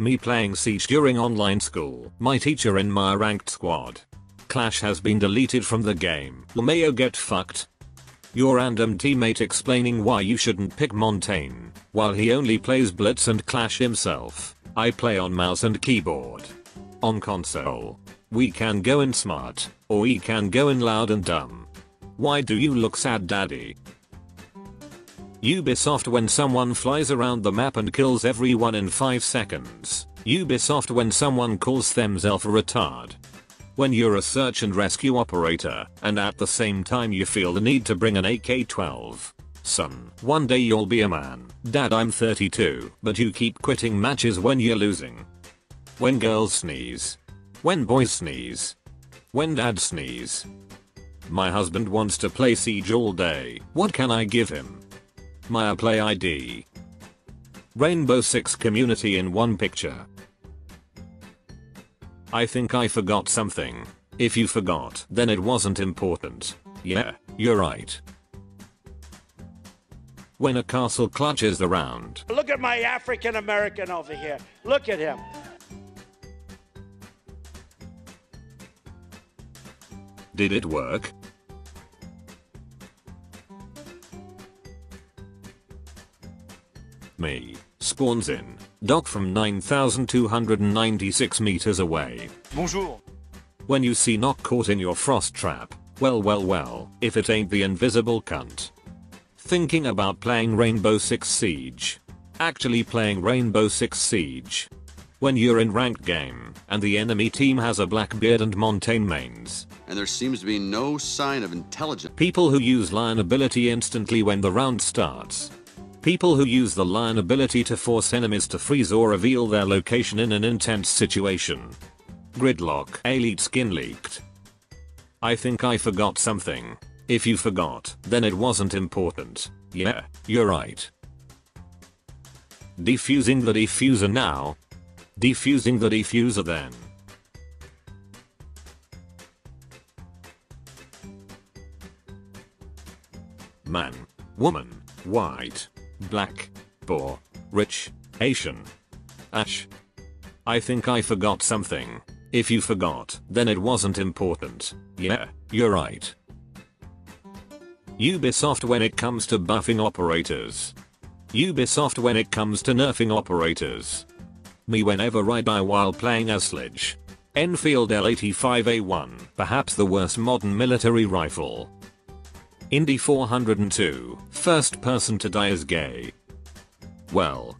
Me playing Siege during online school. My teacher in my ranked squad. Clash has been deleted from the game. LMAO, get fucked. Your random teammate explaining why you shouldn't pick Montagne, while he only plays Blitz and Clash himself. I play on mouse and keyboard. On console, we can go in smart, or we can go in loud and dumb. Why do you look sad, daddy? Ubisoft, when someone flies around the map and kills everyone in 5 seconds. Ubisoft, when someone calls themselves a retard. When you're a search and rescue operator, and at the same time you feel the need to bring an AK-12. Son, one day you'll be a man. Dad, I'm 32, but you keep quitting matches when you're losing. When girls sneeze. When boys sneeze. When dad sneeze. My husband wants to play Siege all day. What can I give him? My play ID. Rainbow Six community in one picture. I think I forgot something. If you forgot, then it wasn't important. Yeah, you're right. When a castle clutches the round. Look at my African American over here. Look at him. Did it work? Me. Spawns in. Doc from 9,296 meters away. Bonjour. When you see Nøkk caught in your frost trap, well, if it ain't the invisible cunt. Thinking about playing Rainbow Six Siege. Actually playing Rainbow Six Siege. When you're in ranked game, and the enemy team has a Blackbeard and Montaigne mains. And there seems to be no sign of intelligence. People who use Lion ability instantly when the round starts. People who use the Lion ability to force enemies to freeze or reveal their location in an intense situation. Gridlock. Elite skin leaked. I think I forgot something. If you forgot, then it wasn't important. Yeah, you're right. Defusing the defuser now. Defusing the defuser then. Man. Woman. White. Black, poor, rich, Asian, Ash. I think I forgot something. If you forgot, then it wasn't important. Yeah, you're right. Ubisoft, when it comes to buffing operators. Ubisoft, when it comes to nerfing operators. Me, whenever I die while playing as Sledge. Enfield L85A1, perhaps the worst modern military rifle. Indy 402, first person to die is gay. Well,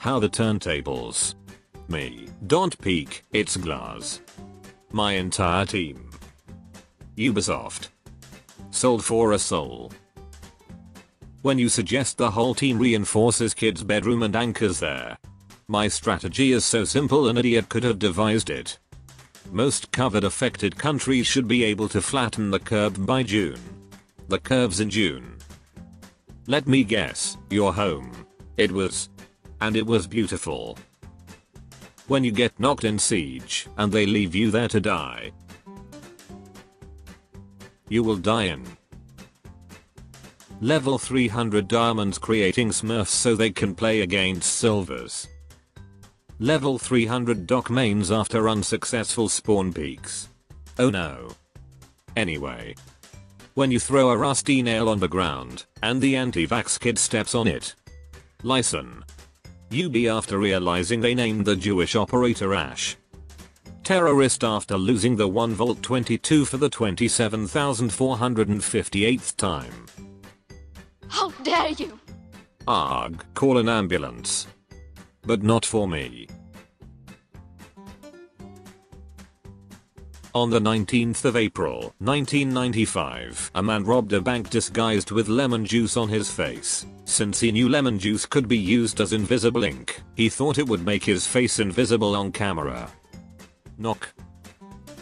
how the turntables. Me, don't peek, it's glass. My entire team. Ubisoft. Sold for a soul. When you suggest the whole team reinforces kid's bedroom and anchors there. My strategy is so simple an idiot could have devised it. Most covered affected countries should be able to flatten the curve by June. The curves in June. Let me guess, your home. It was. And it was beautiful. When you get knocked in Siege, and they leave you there to die. You will die in. Level 300 diamonds creating smurfs so they can play against silvers. Level 300 Doc mains after unsuccessful spawn peaks. Oh no. Anyway. When you throw a rusty nail on the ground, and the anti-vax kid steps on it. Listen. UB after realizing they named the Jewish operator Ash. Terrorist after losing the 1v22 for the 27,458th time. How dare you! Arg, call an ambulance. But not for me. On the 19th of April, 1995, a man robbed a bank disguised with lemon juice on his face. Since he knew lemon juice could be used as invisible ink, he thought it would make his face invisible on camera. Knock.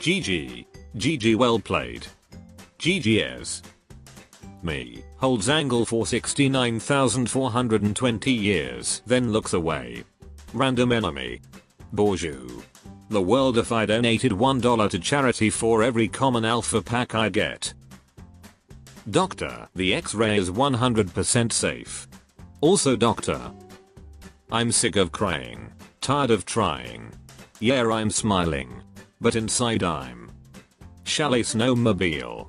GG. GG, well played. GGs. Me, holds angle for 69,420 years, then looks away. Random enemy. Bonjour. The world if I donated $1 to charity for every common alpha pack I get. Doctor, the x-ray is 100% safe. Also doctor. I'm sick of crying. Tired of trying. Yeah, I'm smiling. But inside I'm. Chalet snowmobile.